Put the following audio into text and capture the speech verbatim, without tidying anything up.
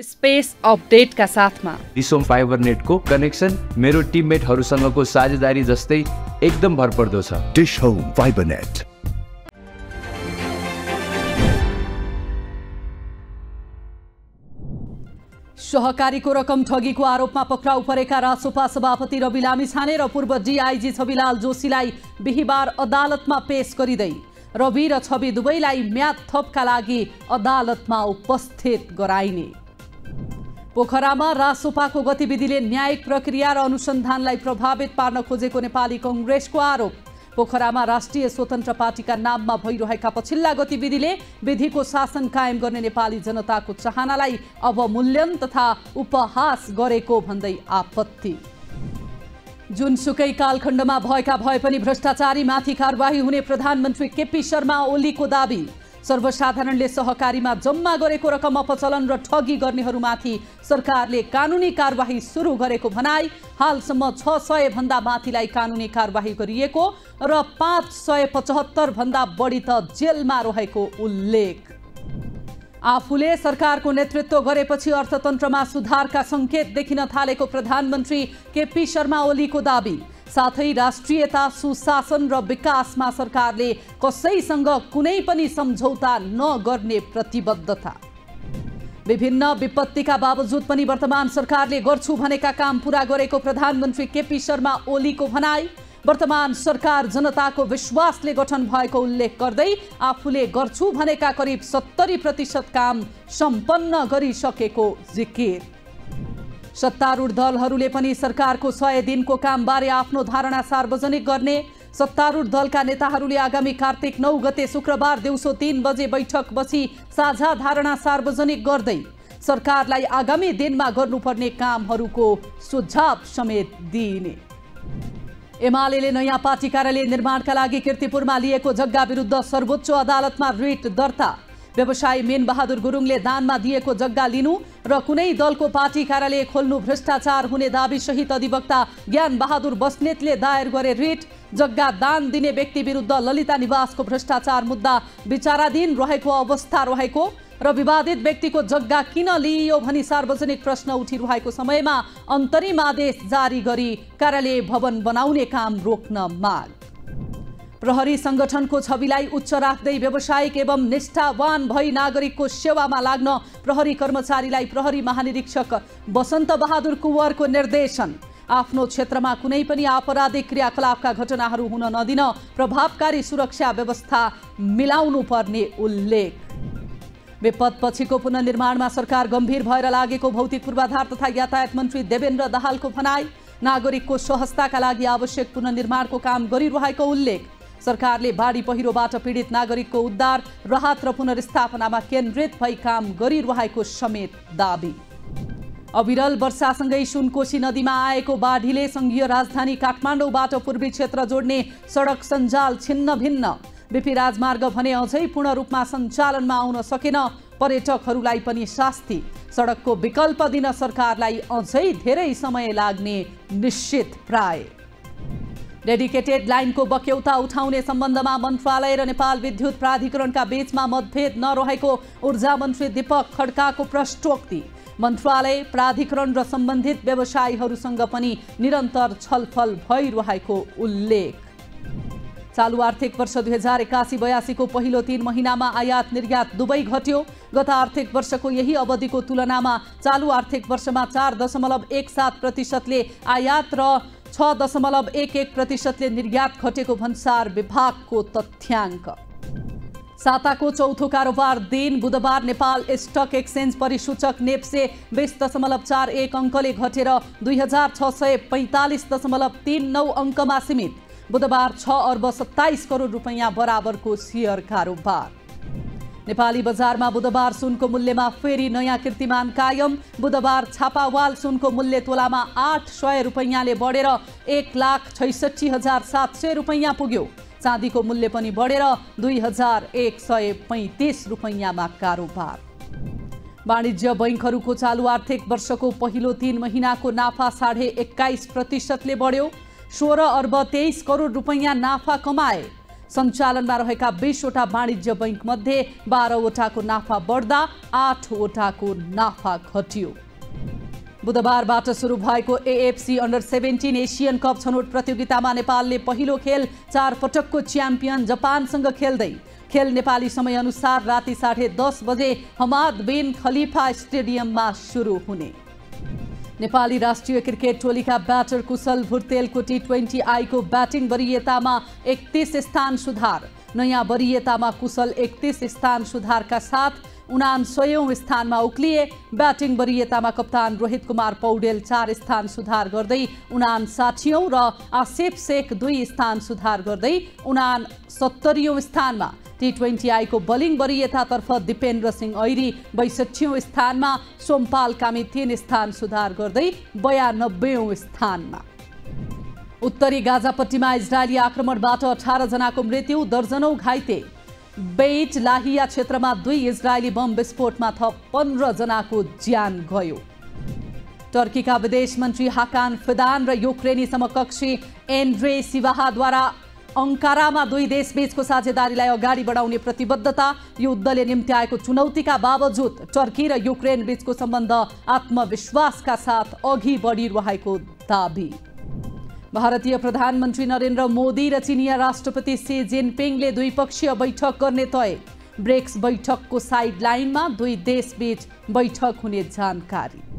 Space update का साथमा रिसोम फाइबर नेट को कनेक्सन मेरो टिममेटहरुसँगको साझेदारी जस्तै एकदम भरपर्दो छ। Dish Home fibre net. सहकारीको रकम ठगीको आरोपमा पक्राउ परेका रासोपा सभापति रवि लामिछाने र पूर्व डीआईजी छबिलाल जोशीलाई बिहीबार अदालतमा पेश गरिदै रवि र छवि दुवैलाई म्याद थपका लागि अदालतमा उपस्थित गराइने। पोखरामा रासोपाको गतिविधिले न्यायिक प्रक्रिया र अनुसन्धानलाई प्रभावित पार्न खोजेको नेपाली कांग्रेसको आरोप। पोखरामा राष्ट्रिय स्वतन्त्र पार्टीका नाममा भइरहेका पछिल्ला गतिविधिले विधिको शासन कायम गर्ने नेपाली जनताको चाहनालाई अवमूल्यन तथा उपहास गरेको भन्दै आपत्ति। जुनसुकै कालखण्डमा भएका भए पनि भ्रष्टाचारीमाथि कारबाही हुने प्रधानमन्त्री केपी शर्मा ओलीको दाबी। सर्वसाधारणले सहकारीमा जम्मा गरेको रकम अपचलन र ठगी गर्नेहरूमाथि सरकारले कानुनी कारबाही सुरु गरेको भनाई। हालसम्म छ सय भन्दा माथिलाई कानुनी कारबाही गरिएको र पाँच सय पचहत्तर भन्दा बढी त जेलमा रहेको उल्लेख। आफूले सरकारको नेतृत्व गरेपछि अर्थतन्त्रमा सुधारका संकेत देखिन थालेको प्रधानमन्त्री केपी शर्मा ओलीको दाबी। साथै राष्ट्रियता सुशासन र विकासमा सरकारले कसैसँग कुनै पनि सम्झौता नगर्ने प्रतिबद्धता। विभिन्न विपत्तिका बावजुद पनि वर्तमान सरकारले गर्छु भनेका काम पूरा गरेको प्रधानमन्त्री केपी शर्मा ओलीको भनाई। वर्तमान सरकार जनताको विश्वासले गठन भएको उल्लेख गर्दै आफूले गर्छु भनेका करिब सत्तरी प्रतिशत काम सम्पन्न गरिसकेको जिकिर। सत्तारूढ दलहरूले पनि सरकारको सय दिनको कामबारे आफ्नो धारणा सार्वजनिक गर्ने। सत्तारूढ दलका नेताहरूले आगामी कार्तिक नौ गते शुक्रबार दिउँसो तीन बजे बैठक बसी साझा धारणा सार्वजनिक गर्दै सरकारलाई आगामी दिनमा गर्नुपर्ने कामहरूको सुझाव समेत दिइने। एमालेले नयाँ पार्टी कार्यालय निर्माणका लागि किर्तिपुरमा लिएको जग्गा विरुद्ध सर्वोच्च अदालतमा रिट दर्ता। व्यवसायी मेनबहादुर गुरुंगले दानमा दिएको जग्गा लिनु र कुनै दलको पार्टी कार्यालय खोल्नु भ्रष्टाचार हुने दाबी सहित अधिवक्ता ज्ञान बहादुर बस्नेतले दायर गरे रिट। जग्गा दान दिने व्यक्ति विरुद्ध ललिता निवासको भ्रष्टाचार मुद्दा विचाराधीन रहेको अवस्था रहेको र विवादित व्यक्तिको जग्गा किन लिइयो भनी सार्वजनिक प्रश्न उठिरहेको समयमा अन्तरिम आदेश जारी गरी कार्यालय भवन बनाउने काम रोक्न माग। प्रहरी संगठनको छविलाई उच्च राख्दै व्यावसायिक एवं निष्ठावान भई नागरिकको सेवामा लाग्न प्रहरी कर्मचारीलाई प्रहरी महानिरीक्षक बसंत बहादुर कुंवरको निर्देशन। आफ्नो क्षेत्रमा कुनै पनि आपराधिक क्रियाकलापका घटनाहरू हुन नदिन प्रभावकारी सुरक्षा व्यवस्था मिलाउनु पर्ने उल्लेख। विपदपछिको पुनर्निर्माणमा सरकार गम्भीर भएर लागेको भौतिक पूर्वाधार तथा यातायात मन्त्री देवेन्द्र दहालको भनाई। नागरिकको सहजताका लागि आवश्यक पुनर्निर्माणको काम गरिरहेको उल्लेख। सरकारले बाढी पहिरोबाट पीडित नागरिकको उद्धार राहत र पुनर्स्थापनामा केन्द्रित भई काम गरिरहेको समेत दाबी। अविरल वर्षासँगै सुनकोशी नदीमा आएको बाढीले संघीय राजधानी काठमाडौँबाट पूर्वी क्षेत्र जोड्ने सडक सञ्जाल छिन्न भिन्न। बिपी राजमार्ग भने अझै पूर्ण रूपमा सञ्चालनमा आउन सकेन। पर्यटकहरूलाई पनि शास्ति। सडकको विकल्प दिन सरकारलाई अझै धेरै समय लाग्ने निश्चित प्राय। डेडिकेटेड लाइनको बक्यौता उठाउने सम्बन्धमा मन्त्रालय र नेपाल विद्युत प्राधिकरणका बीचमा मतभेद नरहेको ऊर्जा मन्त्री दीपक खड्काको प्रश्नोक्ति। मन्त्रालय प्राधिकरण र सम्बन्धित व्यवसायीहरूसँग पनि निरन्तर छलफल भइरहेको उल्लेख। चालु आर्थिक वर्ष दुई हजार एकासी बयासीको पहिलो तीन महिनामा आयात निर्यात दुवै घट्यो। गत आर्थिक वर्षको यही अवधिको तुलनामा चालु आर्थिक वर्षमा चार दशमलव एक सात प्रतिशतले आयात र छ दशमलव एक एक प्रतिशतले निर्यात घटेको भन्सार विभागको तथ्याङ्क। साताको चौथो कारोबार दिन बुधबार नेपाल स्टक एक्सचेन्ज परिसूचक नेप्से बीस दशमलव चार एक अङ्कले घटेर दुई हजार छ सय पैँतालिस दशमलव तीन नौ अङ्कमा सीमित। बुधबार छ अर्ब सत्ताइस करोड रुपैयाँ बराबरको सेयर कारोबार। नेपाली बजारमा बुधबार सुनको मूल्यमा फेरि नयाँ कीर्तिमान कायम। बुधबार छापावाल सुनको मूल्य तोलामा आठ सय रुपैयाँले बढेर एक लाख छैसठी हजार सात सय रुपैयाँ पुग्यो। चाँदीको मूल्य पनि बढेर दुई हजार एक सय पैँतिस रुपैयाँमा कारोबार। वाणिज्य बैङ्कहरूको चालु आर्थिक वर्षको पहिलो तीन महिनाको नाफा साढे एक्काइस प्रतिशतले बढ्यो। सोह्र अर्ब तेइस करोड रुपैयाँ नाफा कमाए। सञ्चालनमा रहेका बीसवटा वाणिज्य बैंक मध्ये बाह्र वटाको नाफा बढ्दा आठ वटाको नाफा घट्यो। बुधबारबाट सुरु भएको एएफसी अन्डर सत्रह एशियन कप छनोट प्रतियोगितामा नेपालले पहिलो खेल चार पटकको च्याम्पियन जापानसँग खेल्दै खेल नेपाली समय अनुसार राति साढ़े दस बजे हमाद बिन खलीफा स्टेडियममा सुरु हुने। नेपाली राष्ट्रिय क्रिकेट टोलीका ब्याटर कुशल भुर्तेलको टी ट्वेन्टी आईको ब्याटिङ वरियतामा एकतीस स्थान सुधार। नयाँ वरियतामा कुशल एकतीस स्थान सुधारका साथ उनान्सयौं स्थानमा उक्लिए। ब्याटिङ वरियतामा कप्तान रोहित कुमार पौडेल चार स्थान सुधार गर्दै उनान्सठीऔं र आशिष शेख दुई स्थान सुधार गर्दै उनासत्तरीऔं स्थानमा। टी ट्वेन्टी आईको बलिङ वरियतातर्फ दीपेंद्र सिंह ऐरी बैसठीऔं स्थानमा, सोमपाल कामी तीन स्थान सुधार गर्दै बयानब्बेऔं स्थानमा। उत्तरी गाजापट्टीमा इजरायली आक्रमणबाट अठार जनाको मृत्यु, दर्जनौं घाइते। बेट लाहिया क्षेत्रमा दुई इजरायली बम विस्फोटमा थप पन्ध्र जनाको ज्यान गयो। टर्कीका विदेश मन्त्री हाकन फेदान र युक्रेनी समकक्षी एंड्रे सीवाहाद्वारा अंकारामा दुई देशबीचको साझेदारीलाई अगाडि बढाउने प्रतिबद्धता। युद्धले निम्त्याएको चुनौतीका बावजुद टर्की र युक्रेन बीचको सम्बन्ध आत्मविश्वासका साथ अघि बढिरहेको दाबी। भारतीय प्रधानमन्त्री नरेन्द्र मोदी र चीनिया राष्ट्रपति शी जिनपिङले द्विपक्षीय बैठक गर्ने तय। ब्रिक्स बैठकको साइडलाइनमा दुई देशबीच बैठक हुने जानकारी।